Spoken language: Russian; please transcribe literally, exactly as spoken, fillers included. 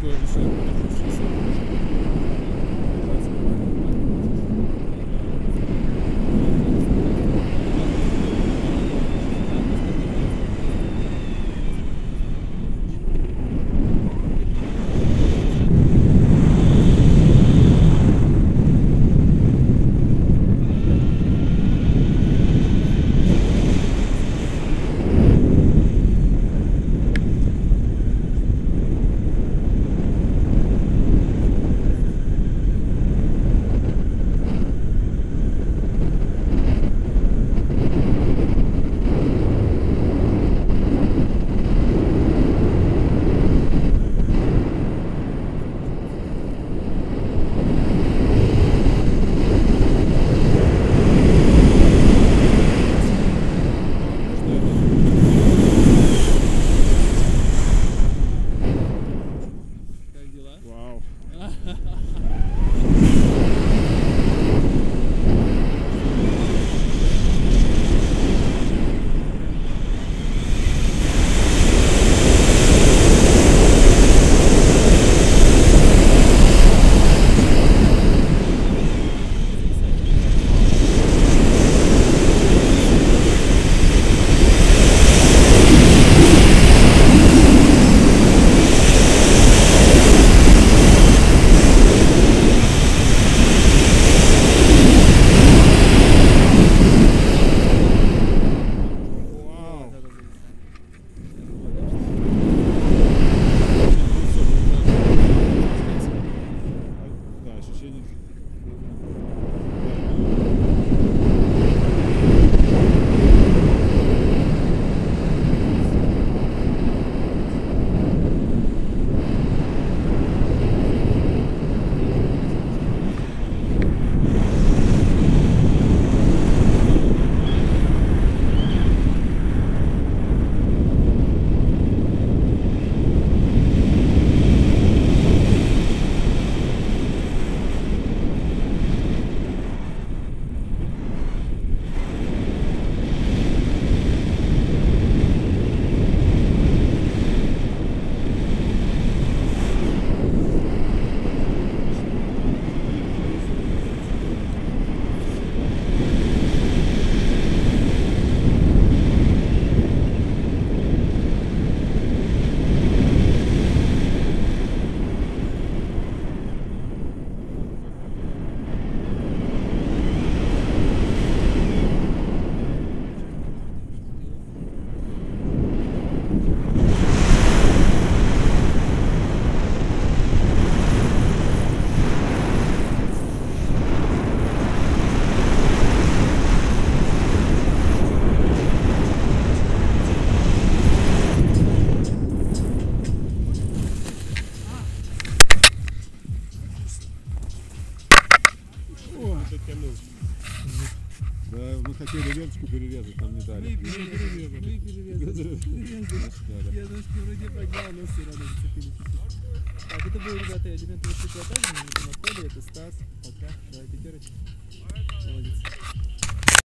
только решаем Элементы высокого этажа, это Стас, пока, давай пятерочки, молодец.